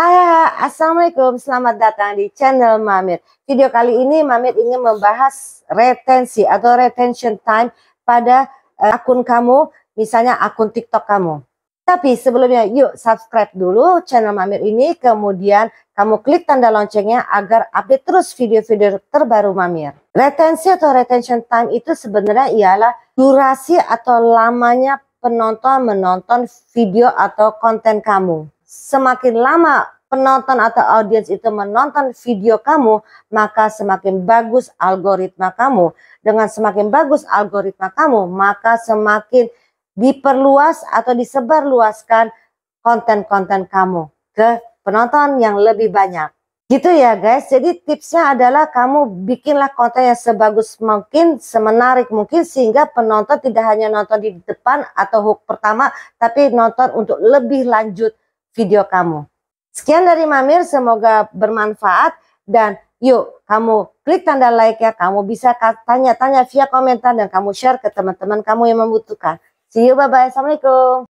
Hai, assalamualaikum, selamat datang di channel Mamir. Video kali ini Mamir ingin membahas retensi atau retention time pada akun kamu, misalnya akun TikTok kamu. Tapi sebelumnya yuk subscribe dulu channel Mamir ini, kemudian kamu klik tanda loncengnya agar update terus video-video terbaru Mamir. Retensi atau retention time itu sebenarnya ialah durasi atau lamanya penonton menonton video atau konten kamu. Semakin lama penonton atau audiens itu menonton video kamu, maka semakin bagus algoritma kamu. Dengan semakin bagus algoritma kamu, maka semakin diperluas atau disebarluaskan konten-konten kamu ke penonton yang lebih banyak. Gitu ya guys, jadi tipsnya adalah kamu bikinlah konten yang sebagus mungkin, semenarik mungkin, sehingga penonton tidak hanya nonton di depan atau hook pertama, tapi nonton untuk lebih lanjut video kamu. Sekian dari Mamir, semoga bermanfaat. Dan yuk kamu klik tanda like ya. Kamu bisa tanya-tanya via komentar dan kamu share ke teman-teman kamu yang membutuhkan. See you, bye-bye, assalamualaikum.